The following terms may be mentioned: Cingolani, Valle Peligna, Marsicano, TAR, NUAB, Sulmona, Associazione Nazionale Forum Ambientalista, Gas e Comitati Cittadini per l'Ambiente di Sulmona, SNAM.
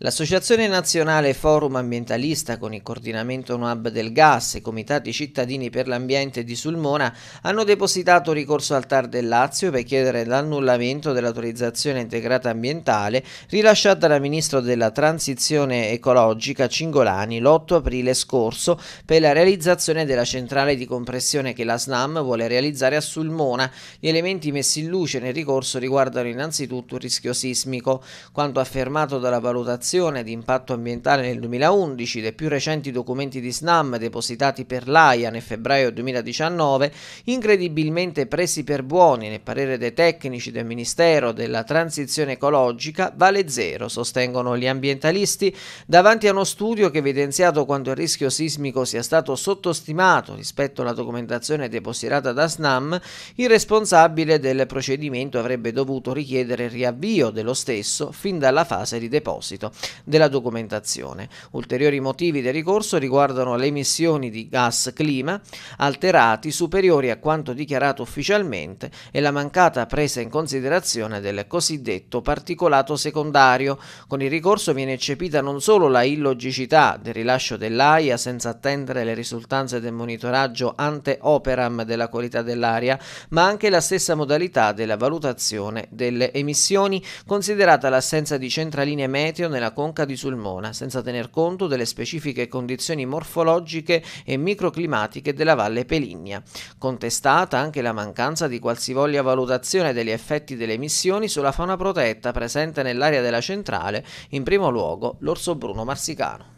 L'Associazione Nazionale Forum Ambientalista, con il coordinamento NUAB del Gas e Comitati Cittadini per l'Ambiente di Sulmona, hanno depositato ricorso al TAR del Lazio per chiedere l'annullamento dell'autorizzazione integrata ambientale rilasciata dal Ministro della Transizione Ecologica Cingolani l'8 aprile scorso per la realizzazione della centrale di compressione che la SNAM vuole realizzare a Sulmona. Gli elementi messi in luce nel ricorso riguardano innanzitutto il rischio sismico. Quanto affermato dalla valutazione di impatto ambientale nel 2011 dei più recenti documenti di SNAM depositati per l'AIA nel febbraio 2019, incredibilmente presi per buoni nel parere dei tecnici del Ministero della Transizione Ecologica, vale zero, sostengono gli ambientalisti, davanti a uno studio che ha evidenziato quanto il rischio sismico sia stato sottostimato rispetto alla documentazione depositata da SNAM. Il responsabile del procedimento avrebbe dovuto richiedere il riavvio dello stesso fin dalla fase di deposito della documentazione. Ulteriori motivi del ricorso riguardano le emissioni di gas clima alterati superiori a quanto dichiarato ufficialmente e la mancata presa in considerazione del cosiddetto particolato secondario. Con il ricorso viene eccepita non solo la illogicità del rilascio dell'AIA senza attendere le risultanze del monitoraggio ante operam della qualità dell'aria, ma anche la stessa modalità della valutazione delle emissioni, considerata l'assenza di centraline meteo nella conca di Sulmona, senza tener conto delle specifiche condizioni morfologiche e microclimatiche della Valle Peligna. Contestata anche la mancanza di qualsivoglia valutazione degli effetti delle emissioni sulla fauna protetta presente nell'area della centrale, in primo luogo l'orso bruno marsicano.